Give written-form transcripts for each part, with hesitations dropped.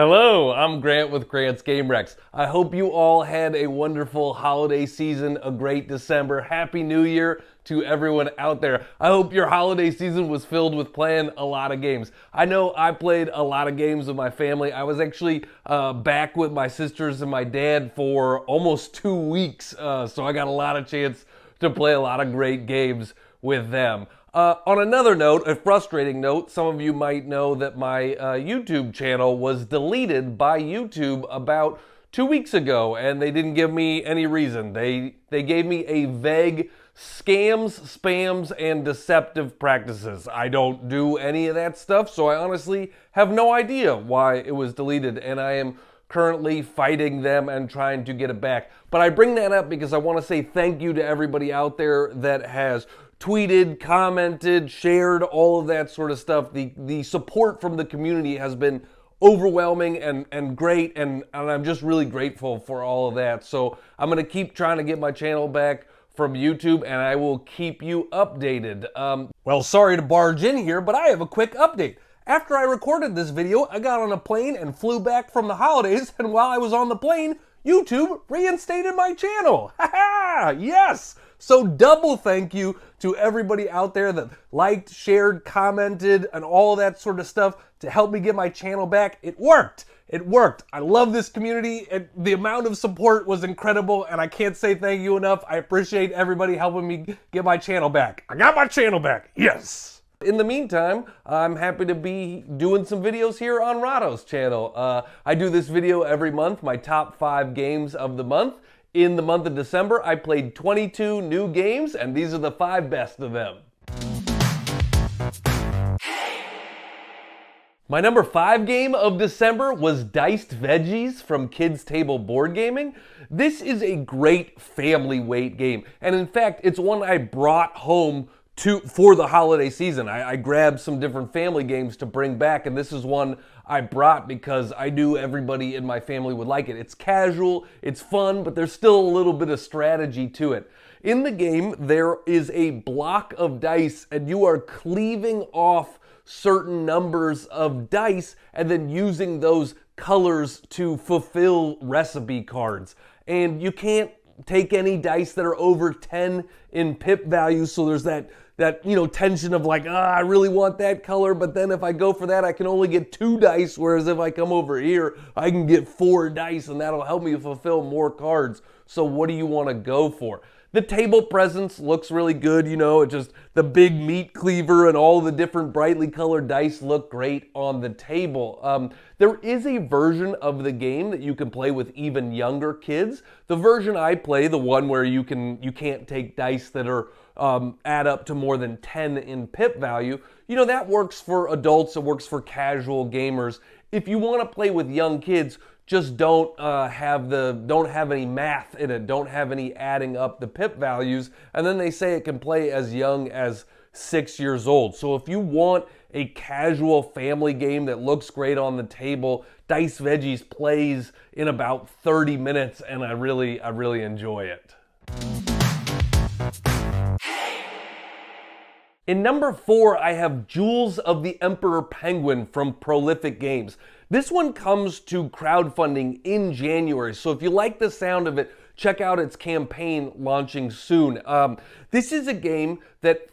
Hello, I'm Grant with Grant's Game Recs. I hope you all had a wonderful holiday season, a great December. Happy New Year to everyone out there. I hope your holiday season was filled with playing a lot of games. I know I played a lot of games with my family. I was actually back with my sisters and my dad for almost 2 weeks, so I got a lot of chance to play a lot of great games with them. On another note, a frustrating note, some of you might know that my YouTube channel was deleted by YouTube about 2 weeks ago, and they didn't give me any reason. They gave me a vague scams, spams, and deceptive practices. I don't do any of that stuff, so I honestly have no idea why it was deleted, and I am currently fighting them and trying to get it back. But I bring that up because I want to say thank you to everybody out there that has tweeted, commented, shared, all of that sort of stuff. The support from the community has been overwhelming and great, and I'm just really grateful for all of that. So I'm gonna keep trying to get my channel back from YouTube, and I will keep you updated. Well, sorry to barge in here, but I have a quick update. After I recorded this video, I got on a plane and flew back from the holidays, and while I was on the plane, YouTube reinstated my channel. Ha ha! Yes! So double thank you to everybody out there that liked, shared, commented, and all that sort of stuff to help me get my channel back. It worked. It worked. I love this community. The amount of support was incredible, and I can't say thank you enough. I appreciate everybody helping me get my channel back. I got my channel back. Yes. In the meantime, I'm happy to be doing some videos here on Rahdo's channel. I do this video every month, my top 5 games of the month. In the month of December, I played 22 new games, and these are the 5 best of them. My number 5 game of December was Diced Veggies from Kids Table Board Gaming. This is a great family weight game, and in fact, it's one I brought home for the holiday season. I grabbed some different family games to bring back, and this is one I brought because I knew everybody in my family would like it. It's casual, it's fun, but there's still a little bit of strategy to it. In the game, there is a block of dice, and you are cleaving off certain numbers of dice and then using those colors to fulfill recipe cards. And you can't take any dice that are over 10 in pip value, so there's that you know, tension of like, I really want that color, but then if I go for that, I can only get 2 dice, whereas if I come over here, I can get 4 dice, and that'll help me fulfill more cards. So what do you want to go for? The table presence looks really good, you know, it's just the big meat cleaver and all the different brightly colored dice look great on the table. There is a version of the game that you can play with even younger kids. The version I play, the one where you can't take dice that are add up to more than 10 in pip value, you know, that works for adults, it works for casual gamers. If you want to play with young kids, just don't have any math in it, don't have any adding up the pip values, and then they say it can play as young as 6 years old. So if you want a casual family game that looks great on the table, Dice Veggies plays in about 30 minutes, and I really enjoy it. In number 4, I have Jewels of the Emperor Penguin from Prolific Games. This one comes to crowdfunding in January, so if you like the sound of it, check out its campaign launching soon. This is a game that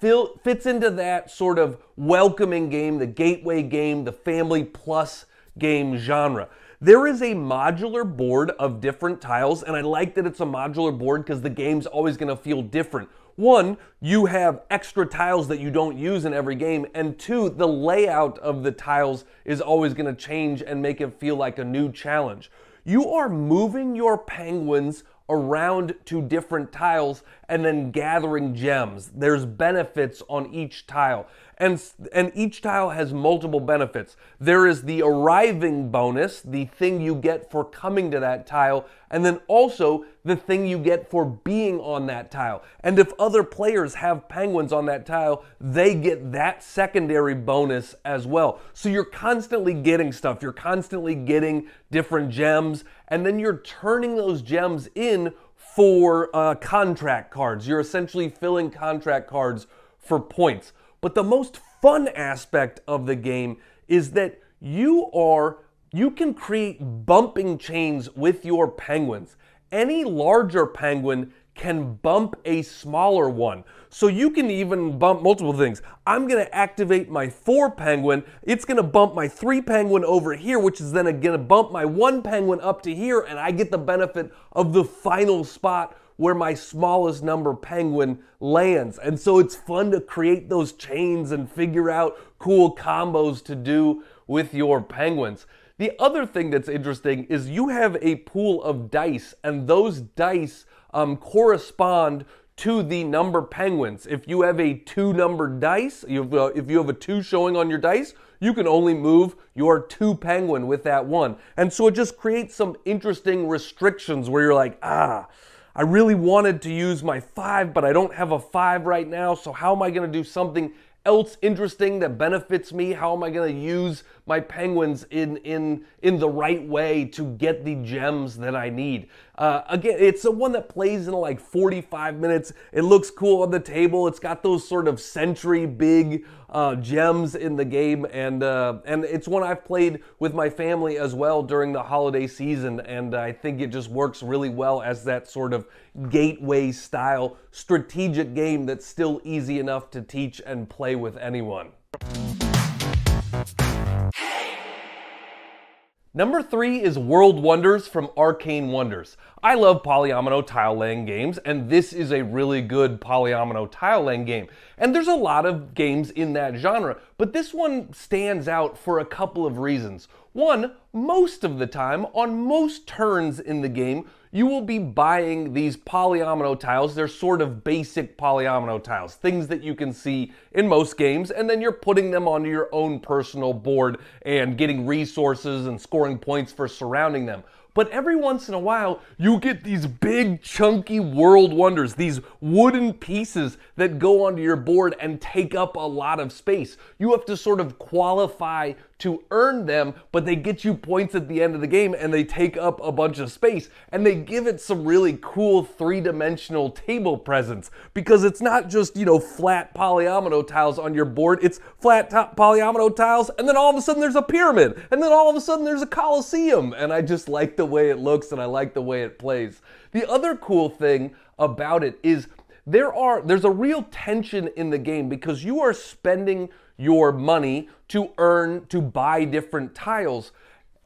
fits into that sort of welcoming game, the gateway game, the family plus game genre. There is a modular board of different tiles, and I like that it's a modular board because the game's always going to feel different. One, you have extra tiles that you don't use in every game, and 2, the layout of the tiles is always going to change and make it feel like a new challenge. You are moving your penguins around to different tiles and then gathering gems. There's benefits on each tile, and each tile has multiple benefits. There is the arriving bonus, the thing you get for coming to that tile, and then also the thing you get for being on that tile. And if other players have penguins on that tile, they get that secondary bonus as well. So you're constantly getting stuff, you're constantly getting different gems, and then you're turning those gems in for contract cards. You're essentially filling contract cards for points. But the most fun aspect of the game is that you are You can create bumping chains with your penguins. Any larger penguin can bump a smaller one. So you can even bump multiple things. I'm gonna activate my 4 penguin. It's gonna bump my 3 penguin over here, which is then gonna bump my 1 penguin up to here, and I get the benefit of the final spot where my smallest number penguin lands. And so it's fun to create those chains and figure out cool combos to do with your penguins. The other thing that's interesting is you have a pool of dice, and those dice correspond to the number penguins. If you have a 2-numbered dice, if you have a 2 showing on your dice, you can only move your 2 penguin with that 1. And so it just creates some interesting restrictions where you're like, I really wanted to use my 5, but I don't have a 5 right now, so how am I gonna do something else interesting that benefits me? How am I gonna use my penguins in the right way to get the gems that I need? Again, it's the one that plays in like 45 minutes. It looks cool on the table. It's got those sort of century big gems in the game, and it's one I've played with my family as well during the holiday season, and I think it just works really well as that sort of gateway style strategic game that's still easy enough to teach and play with anyone. Number 3 is World Wonders from Arcane Wonders. I love polyomino tile laying games, and this is a really good polyomino tile laying game. And there's a lot of games in that genre, but this one stands out for a couple of reasons. One, most of the time, on most turns in the game, you will be buying these polyomino tiles. They're sort of basic polyomino tiles, things that you can see in most games, and then you're putting them onto your own personal board and getting resources and scoring points for surrounding them. But every once in a while, you get these big, chunky World Wonders, these wooden pieces that go onto your board and take up a lot of space. You have to sort of qualify to earn them, but they get you points at the end of the game, and they take up a bunch of space, and they give it some really cool 3-dimensional table presence, because it's not just, you know, flat polyomino tiles on your board. It's flat top polyomino tiles, and then all of a sudden there's a pyramid, and then all of a sudden there's a Colosseum, and I just like the way it looks, and I like the way it plays. The other cool thing about it is there's a real tension in the game, because you are spending your money to buy different tiles.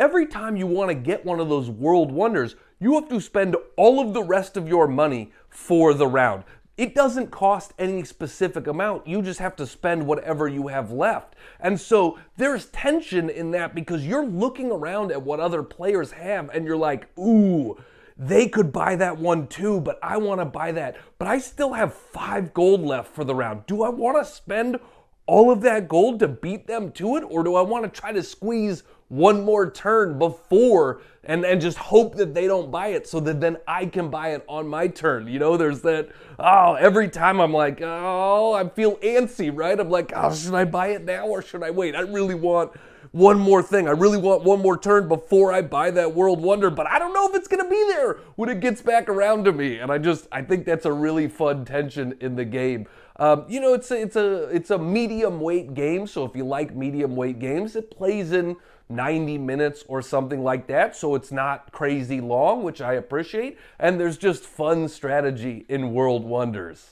Every time you want to get one of those World Wonders, you have to spend all of the rest of your money for the round. It doesn't cost any specific amount. You just have to spend whatever you have left. And so there's tension in that, because you're looking around at what other players have and you're like, ooh, they could buy that one too, but I want to buy that. But I still have 5 gold left for the round. Do I want to spend all of that gold to beat them to it? Or do I want to try to squeeze one more turn before and just hope that they don't buy it so that then I can buy it on my turn? You know, there's that, every time I'm like, I feel antsy, right? I'm like, should I buy it now or should I wait? I really want one more thing. I really want one more turn before I buy that World Wonder, but I don't know if it's gonna be there when it gets back around to me. And I think that's a really fun tension in the game. You know, it's a medium weight game, so if you like medium weight games, it plays in 90 minutes or something like that, so it's not crazy long, which I appreciate, and there's just fun strategy in World Wonders.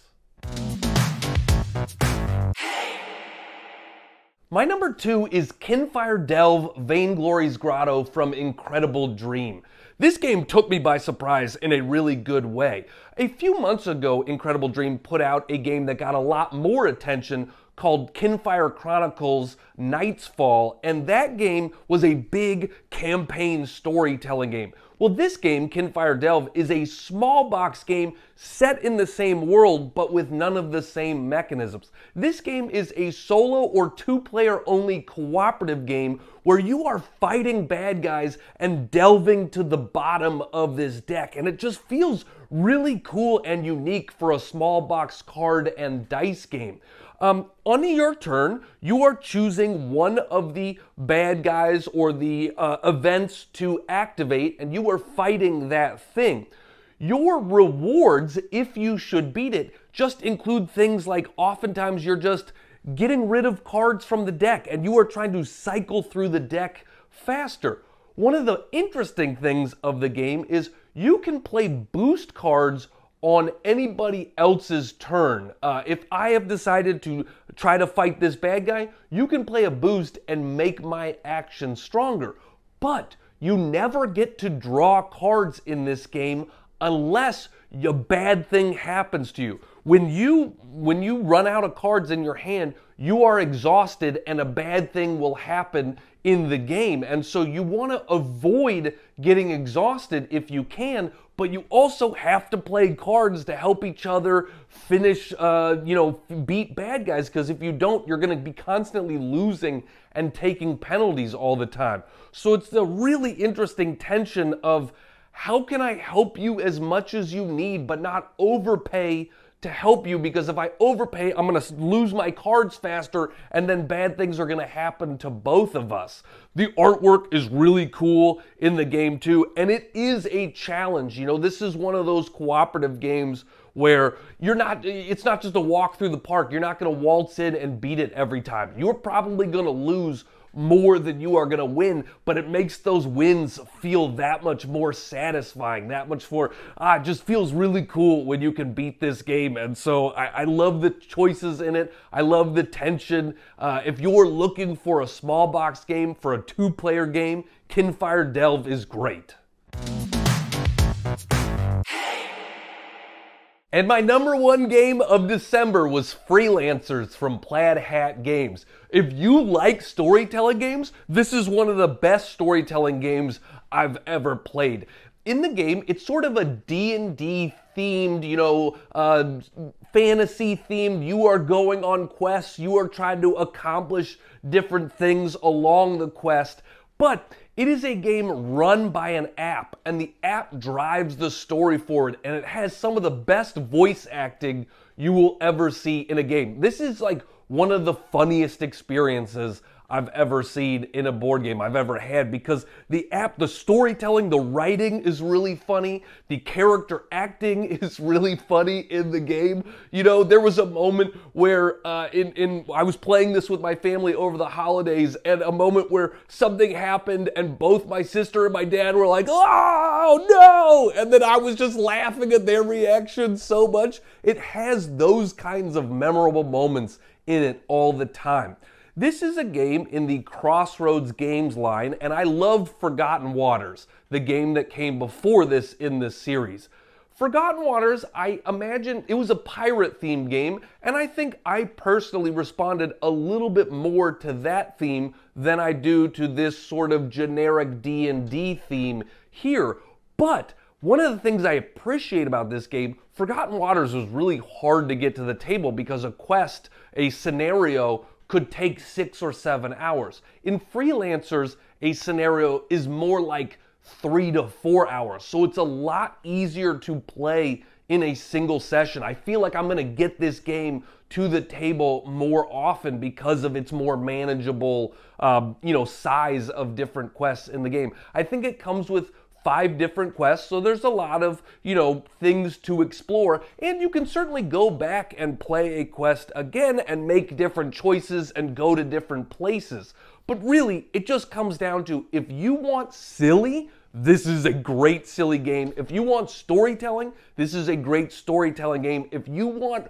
My number 2 is Kinfire Delve Vainglory's Grotto from Incredible Dream. This game took me by surprise in a really good way. A few months ago, Incredible Dream put out a game that got a lot more attention called Kinfire Chronicles Night's Fall, and that game was a big campaign storytelling game. Well, this game, Kinfire Delve, is a small box game set in the same world, but with none of the same mechanisms. This game is a solo or 2-player only cooperative game where you are fighting bad guys and delving to the bottom of this deck, and it just feels really cool and unique for a small box card and dice game. On your turn, you are choosing one of the bad guys or the events to activate, and you are fighting that thing. Your rewards, if you should beat it, just include things like oftentimes you're just getting rid of cards from the deck, and you are trying to cycle through the deck faster. one of the interesting things of the game is you can play boost cards on anybody else's turn. If I have decided to try to fight this bad guy, you can play a boost and make my action stronger. But you never get to draw cards in this game unless a bad thing happens to you. When you run out of cards in your hand, you are exhausted and a bad thing will happen in the game. And so you want to avoid getting exhausted if you can, but you also have to play cards to help each other finish, beat bad guys, because if you don't, you're going to be constantly losing and taking penalties all the time. So it's the really interesting tension of how can I help you as much as you need, but not overpay to help you, because if I overpay, I'm gonna lose my cards faster and then bad things are gonna happen to both of us. The artwork is really cool in the game too, and it is a challenge. You know, this is one of those cooperative games where it's not just a walk through the park. You're not gonna waltz in and beat it every time. You're probably gonna lose more than you are gonna win, but it makes those wins feel that much more satisfying, that much more, it just feels really cool when you can beat this game. And so I love the choices in it. I love the tension. If you're looking for a small box game, for a two-player game, Kinfire Delve is great. And my #1 game of December was Freelancers from Plaid Hat Games. If you like storytelling games, this is one of the best storytelling games I've ever played. In the game, it's sort of a D&D themed, fantasy themed. You are going on quests. You are trying to accomplish different things along the quest. But it is a game run by an app, and the app drives the story forward, and it has some of the best voice acting you will ever see in a game. This is like one of the funniest experiences I've ever seen in a board game I've ever had, because the app, the storytelling, the writing is really funny. The character acting is really funny in the game. You know, there was a moment where I was playing this with my family over the holidays, and a moment where something happened and both my sister and my dad were like, "Oh no!" And then I was just laughing at their reaction so much. It has those kinds of memorable moments in it all the time. This is a game in the Crossroads Games line, and I love Forgotten Waters, the game that came before this in this series. Forgotten Waters, I imagine it was a pirate-themed game, and I think I personally responded a little bit more to that theme than I do to this sort of generic D&D theme here. But one of the things I appreciate about this game, Forgotten Waters was really hard to get to the table because a quest, a scenario, could take 6 or 7 hours. In Freelancers, a scenario is more like 3 to 4 hours. So it's a lot easier to play in a single session. I feel like I'm gonna get this game to the table more often because of its more manageable, size of different quests in the game. I think it comes with 5 different quests, so there's a lot of, things to explore, and you can certainly go back and play a quest again and make different choices and go to different places. But really, it just comes down to, if you want silly, this is a great silly game. If you want storytelling, this is a great storytelling game. If you want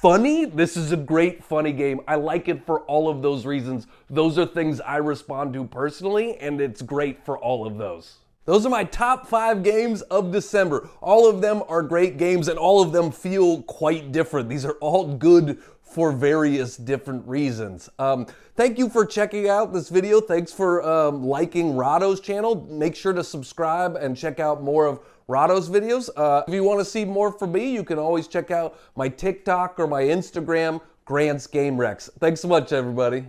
funny, this is a great funny game. I like it for all of those reasons. Those are things I respond to personally, and it's great for all of those. Those are my top 5 games of December. All of them are great games, and all of them feel quite different. These are all good for various different reasons. Thank you for checking out this video. Thanks for liking Rahdo's channel. Make sure to subscribe and check out more of Rahdo's videos. If you want to see more from me, you can always check out my TikTok or my Instagram, Grant's Game Recs. Thanks so much, everybody.